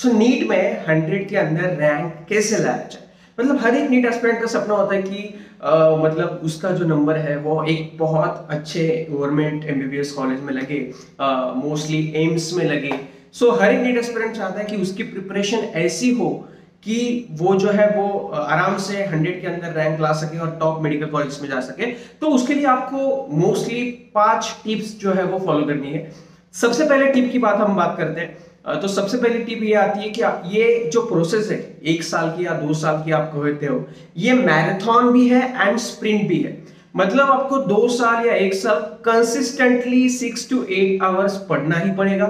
सो NEET में 100 के अंदर रैंक कैसे लाया जाए, मतलब हर एक नीट एस्पिरेंट का सपना होता है कि मतलब उसका जो नंबर है वो एक बहुत अच्छे गवर्नमेंट एमबीबीएस कॉलेज में लगे, मोस्टली एम्स में लगे। सो हर एक नीट एस्पिरेंट चाहता है कि उसकी प्रिपरेशन ऐसी हो कि वो जो है वो आराम से 100 के अंदर रैंक ला सके और टॉप मेडिकल कॉलेज में जा सके। तो उसके लिए आपको मोस्टली 5 टिप्स जो है वो फॉलो करनी है। सबसे पहले टिप की बात करते हैं। तो सबसे पहली टिप ये आती है कि ये जो प्रोसेस है 1 साल की या 2 साल की आप कहते हो, ये मैराथन भी है एंड स्प्रिंट भी है। मतलब आपको 2 साल या 1 साल कंसिस्टेंटली 6 to 8 आवर्स पढ़ना ही पड़ेगा,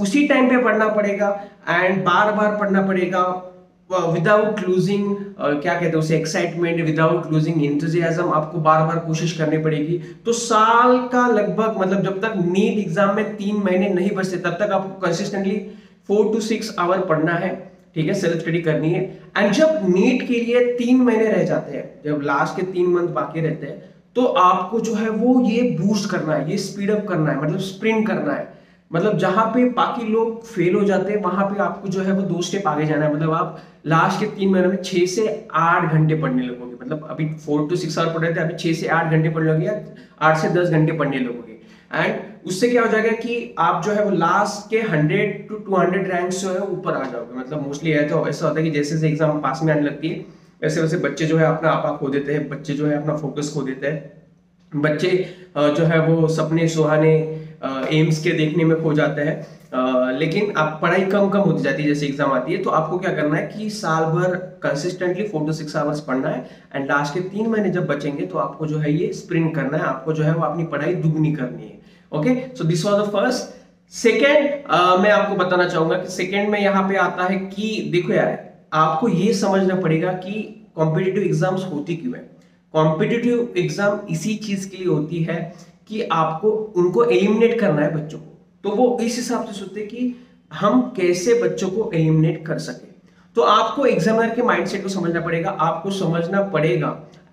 उसी टाइम पे पढ़ना पड़ेगा एंड बार बार पढ़ना पड़ेगा विदाउट लूजिंग क्या कहते हैं उसे एक्साइटमेंट, विदाउट लूजिंग एंथुसियाज्म। आपको बार बार कोशिश करनी पड़ेगी। तो साल का लगभग मतलब जब तक नीट एग्जाम में 3 महीने नहीं बचते तब तक आपको कंसिस्टेंटली 4 to 6 आवर पढ़ना है, ठीक है, सेल्फ स्टडी करनी है। एंड जब नीट के लिए 3 महीने रह जाते हैं, जब लास्ट के 3 मंथ बाकी रहते हैं, तो आपको जो है वो ये बूस्ट करना है, ये स्पीड अप करना है, मतलब स्प्रिंट करना है। मतलब जहां पे बाकी लोग फेल हो जाते हैं वहां पे आपको जो है वो 2 स्टेप आगे जाना है। मतलब आप लास्ट के 3 महीने में 6 से 8 घंटे पढ़ने लगोगे। मतलब अभी 4 to 6 आवर पढ़ रहे थे, अभी 6 से 8 घंटे पढ़ लोगे या 8 से 10 घंटे पढ़ने लगोगे। एंड उससे क्या हो जाएगा कि आप जो है वो लास्ट के 100 to 200 रैंक जो है ऊपर आ जाओगे। मतलब मोस्टली है तो ऐसा होता है कि जैसे जैसे एग्जाम पास में आने लगती है वैसे वैसे बच्चे जो है अपना आपा खो देते हैं, बच्चे जो है अपना फोकस खो देते हैं, बच्चे जो है वो सपने सुहाने एम्स के देखने में खो जाता है। लेकिन आप पढ़ाई कम होती जाती है जैसे एग्जाम आती है। तो आपको क्या करना है कि साल भर कंसिस्टेंटली 4 to 6 आवर्स पढ़ना है एंड लास्ट के 3 महीने जब बचेंगे तो आपको जो है ये स्प्रिंट करना है, आपको जो है वो अपनी पढ़ाई दुगनी करनी है। Okay, so this was the first. Second मैं आपको बताना चाहूंगा कि सेकेंड में यहाँ पे आता है कि देखो यार, आपको ये समझना पड़ेगा कि कॉम्पिटिटिव एग्जाम्स होती क्यों है। कॉम्पिटिटिव एग्जाम इसी चीज के लिए होती है कि आपको उनको एलिमिनेट करना है बच्चों को। तो वो इस हिसाब से सोचते कि हम कैसे बच्चों को एलिमिनेट कर सके। तो आपको एग्जामिनर के माइंडसेट को समझना पड़ेगा, आपको समझना पड़ेगा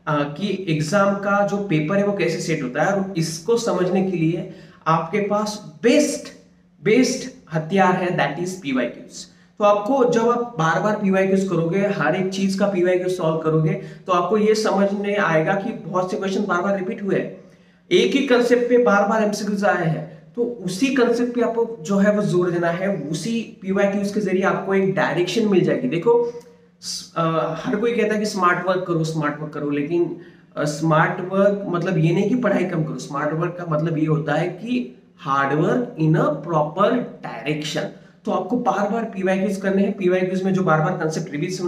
कि एग्जाम का जो पेपर है वो कैसे सेट होता है। और इसको समझने के लिए आपके पास बेस्ट हथियार है, दैट इज पीवाईक्यूज। तो आपको जब आप बार बार पीवाईक्यूज करोगे, हर एक चीज का पीवाईक्यूज सॉल्व करोगे, तो आपको ये समझ में आएगा कि बहुत से क्वेश्चन बार बार रिपीट हुए हैं, एक ही कंसेप्ट पे बार बार एमसीक्यूज आए हैं। तो उसी कंसेप्ट पे आपको जो है वो जोर देना है, उसी पीवाईक्यूज के जरिए आपको एक डायरेक्शन मिल जाएगी। देखो हर कोई कहता है कि स्मार्ट वर्क करो, लेकिन स्मार्ट वर्क मतलब ये नहीं कि पढ़ाई कम करो। स्मार्ट वर्क का मतलब ये होता है कि hard work in a proper direction. तो आपको बार बार पीवाईक्यूज करने हैं, पीवाईक्यूज में जो बार बार कंसेप्ट रिवाइज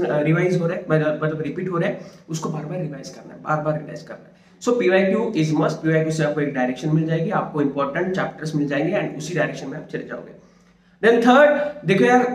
हो रहा है, मतलब रिपीट हो रहा है, उसको बार बार रिवाइज करना है। So PYQ is must. PYQ से आपको एक डायरेक्शन मिल जाएगी, आपको इंपॉर्टेंट चैप्टर्स मिल जाएंगे एंड उसी डायरेक्शन में आप चले जाओगे। देन थर्ड, देखो यार,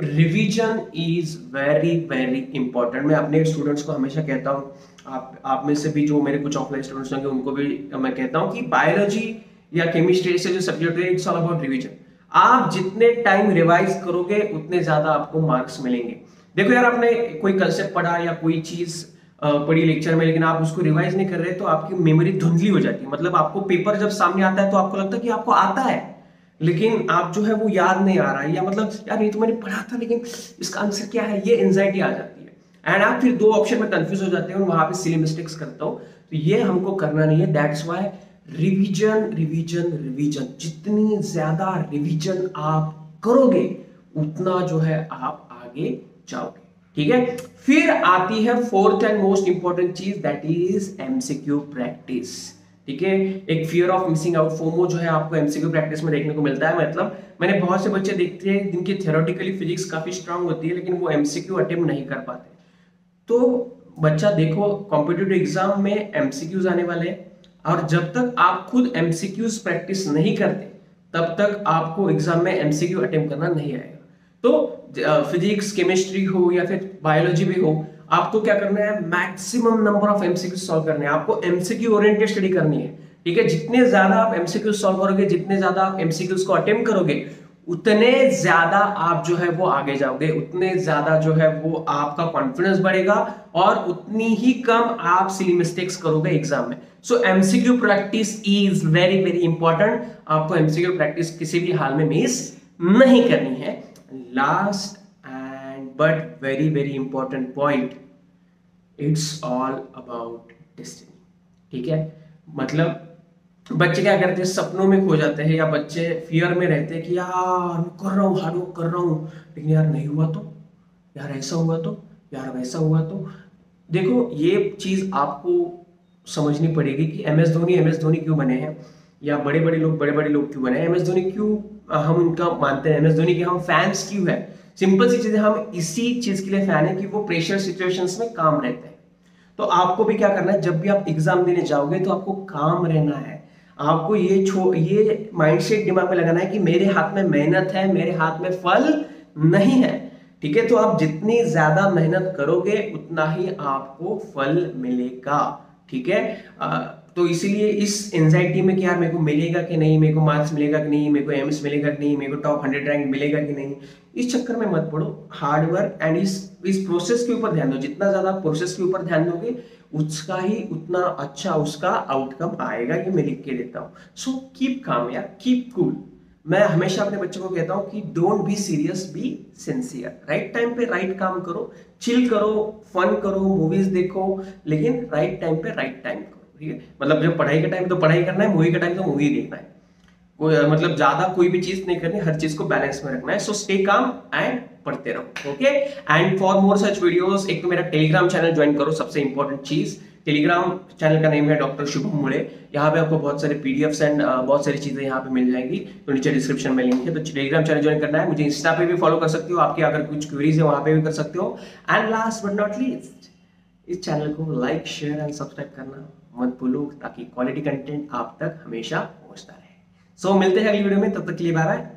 revision is very very important. मैं अपने स्टूडेंट्स को हमेशा कहता हूँ, आप में से भी जो मेरे कुछ ऑफलाइन स्टूडेंट्स होंगे उनको भी मैं कहता हूँ कि बायोलॉजी या केमिस्ट्री से जो सब्जेक्ट है इट्स ऑल अबाउट रिवीजन। आप जितने टाइम रिवाइज करोगे उतने ज्यादा आपको मार्क्स मिलेंगे। देखो यार, आपने कोई कंसेप्ट पढ़ा या कोई चीज पढ़ी लेक्चर में, लेकिन आप उसको रिवाइज नहीं कर रहे तो आपकी मेमोरी धुंधली हो जाती है। मतलब आपको पेपर जब सामने आता है तो आपको लगता है कि आपको आता है, लेकिन आप जो है वो याद नहीं आ रहा है, या मतलब यार ये तो मैंने पढ़ा था लेकिन इसका आंसर क्या है, ये एंजाइटी आ जाती है एंड आप फिर 2 ऑप्शन में कंफ्यूज हो जाते हैं, वहां पे सिली मिस्टेक्स करता हूँ। तो ये हमको करना नहीं है। That's why revision. जितनी ज्यादा रिविजन आप करोगे उतना जो है आप आगे जाओगे, ठीक है। फिर आती है फोर्थ एंड मोस्ट इंपॉर्टेंट चीज, दैट इज एमसीक्यू प्रैक्टिस, ठीक है। एक fear of missing out, FOMO जो है आपको एमसीक्यू प्रैक्टिस में देखने को मिलता है। मतलब मैंने बहुत से बच्चे देखते हैं जिनकी थ्योरेटिकली फिजिक्स काफी स्ट्रांग होती है लेकिन वो एमसीक्यू अटेम्प्ट नहीं कर पाते। तो बच्चा देखो, कॉम्पिटिटिव एग्जाम में एमसीक्यूज आने वाले हैं और जब तक आप खुद एमसीक्यूज प्रैक्टिस नहीं करते तब तक आपको एग्जाम में एमसीक्यू अटेम्प्ट करना नहीं आएगा। तो फिजिक्स, केमिस्ट्री हो या फिर बायोलॉजी भी हो, आपको क्या करना है, maximum number of MCQ solve करने हैं। आपको एमसीक्यू ओरिएंटेड स्टडी करनी है, ठीक है। जितने ज्यादा आप एमसीक्यू सॉल्व करोगे, जितने ज्यादा आप एमसीक्यूज को अटेम्प्ट करोगे, उतने ज्यादा आप जो है वो आगे जाओगे, उतने ज्यादा जो है वो आपका कॉन्फिडेंस बढ़ेगा और उतनी ही कम आप सिली मिस्टेक्स करोगे एग्जाम में। So MCQ practice is very very important. आपको एमसीक्यू प्रैक्टिस किसी भी हाल में मिस नहीं करनी है। last and but very very important point, it's all about destiny. ठीक है, मतलब बच्चे क्या करते हैं, सपनों में खो जाते हैं या बच्चे फियर में रहते हैं कि यार मैं कर रहा हूँ, हर वो कर रहा हूँ, लेकिन यार नहीं हुआ तो, यार ऐसा हुआ तो, यार वैसा हुआ तो। देखो ये चीज़ आपको समझनी पड़ेगी कि एम एस धोनी क्यों बने हैं या बड़े बड़े लोग क्यों बने हैं। एम एस धोनी क्यों हम उनका मानते हैं, एम एस धोनी के हम फैंस क्यों है। सिंपल सी चीज़ें, हम इसी चीज़ के लिए फैन है कि वो प्रेशर सिचुएशंस में काम रहते हैं। तो आपको भी क्या करना है, जब भी आप एग्जाम देने जाओगे तो आपको काम रहना है, आपको ये माइंडसेट दिमाग में लगाना है कि मेरे हाथ में मेहनत है, मेरे हाथ में फल नहीं है। ठीक है, तो आप जितनी ज्यादा मेहनत करोगे उतना ही आपको फल मिलेगा। ठीक है, तो इसीलिए इस एंजाइटी में कि यार मेरे को मिलेगा कि नहीं, मेरे को मार्क्स मिलेगा कि नहीं, मेरे को एम्स मिलेगा कि नहीं, मेरे को टॉप 100 रैंक मिलेगा कि नहीं, इस चक्कर में मत पड़ो। हार्डवर्क एंड इस प्रोसेस के ऊपर ध्यान दो। जितना ज़्यादा प्रोसेस के ऊपर ध्यान दोगे उसका ही उतना अच्छा उसका आउटकम आएगा, ये मैं लिख के देता हूँ। सो कीप काम या कीप कूल। मैं हमेशा अपने बच्चों को कहता हूँ कि don't be serious, be sincere. Right time पे राइट काम करो, चिल करो, फन करो, मूवीज देखो, लेकिन राइट टाइम पे राइट टाइम करो। ठीक है, मतलब जब पढ़ाई का टाइम तो पढ़ाई करना है, मूवी का टाइम तो मूवी देखना है, मतलब ज्यादा कोई भी चीज नहीं करनी, हर चीज को बैलेंस में रखना है। सो स्टे काम एंड पढ़ते रहो। Okay, and for more such videos, एक तो मेरा टेलीग्राम चैनल ज्वाइन करो, सबसे इंपॉर्टेंट चीज। टेलीग्राम चैनल का नेम है डॉक्टर शुभम मुले। यहाँ पे आपको बहुत सारे पीडीएफ्स एंड बहुत सारी चीजें यहाँ पे मिल जाएंगी, तो नीचे डिस्क्रिप्शन में लिंक है, तो टेलीग्राम चैनल ज्वाइन करना है। मुझे इंस्टा पे भी फॉलो कर सकते हो, आपकी अगर कुछ क्वेरीज है वहां पे भी कर सकते हो। And last but not least, इस चैनल को लाइक शेयर एंड सब्सक्राइब करना मत भूलो, ताकि क्वालिटी कंटेंट आप तक हमेशा पहुंचता रहे। सो मिलते हैं अगली वीडियो में, तब तक के लिए बाय बाय।